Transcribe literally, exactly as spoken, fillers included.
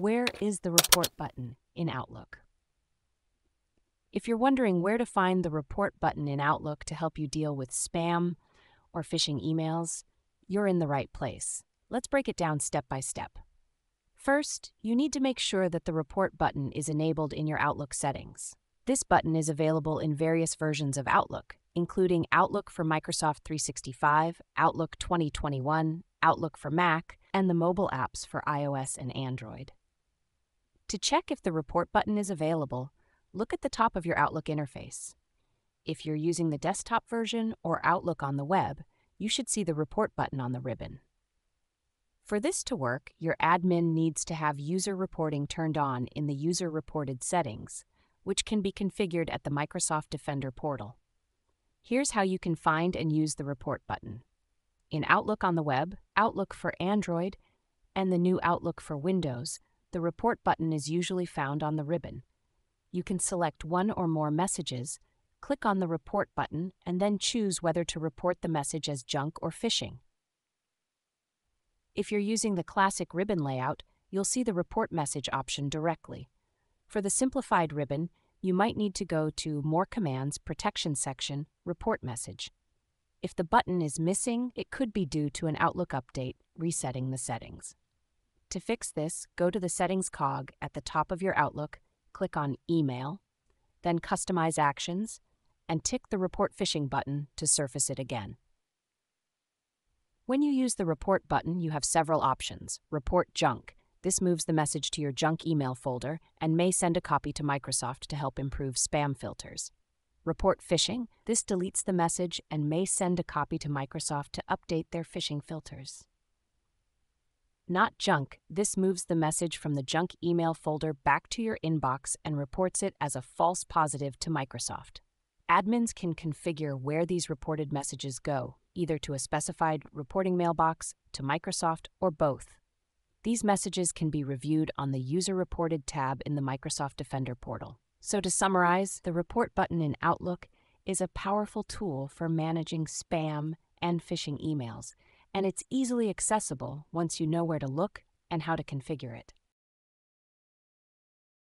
Where is the report button in Outlook? If you're wondering where to find the report button in Outlook to help you deal with spam or phishing emails, you're in the right place. Let's break it down step by step. First, you need to make sure that the report button is enabled in your Outlook settings. This button is available in various versions of Outlook, including Outlook for Microsoft three sixty-five, Outlook twenty twenty-one, Outlook for Mac, and the mobile apps for iOS and Android. To check if the report button is available, look at the top of your Outlook interface. If you're using the desktop version or Outlook on the web, you should see the report button on the ribbon. For this to work, your admin needs to have user reporting turned on in the user reported settings, which can be configured at the Microsoft Defender portal. Here's how you can find and use the report button. In Outlook on the web, Outlook for Android, and the new Outlook for Windows, the report button is usually found on the ribbon. You can select one or more messages, click on the report button, and then choose whether to report the message as junk or phishing. If you're using the classic ribbon layout, you'll see the report message option directly. For the simplified ribbon, you might need to go to More Commands, Protection section, Report Message. If the button is missing, it could be due to an Outlook update resetting the settings. To fix this, go to the Settings cog at the top of your Outlook, click on Email, then Customize Actions, and tick the Report Phishing button to surface it again. When you use the Report button, you have several options. Report Junk. This moves the message to your junk email folder and may send a copy to Microsoft to help improve spam filters. Report phishing. This deletes the message and may send a copy to Microsoft to update their phishing filters. Not junk. This moves the message from the junk email folder back to your inbox and reports it as a false positive to Microsoft. Admins can configure where these reported messages go, either to a specified reporting mailbox, to Microsoft, or both. These messages can be reviewed on the User Reported tab in the Microsoft Defender portal. So to summarize, the report button in Outlook is a powerful tool for managing spam and phishing emails, and it's easily accessible once you know where to look and how to configure it.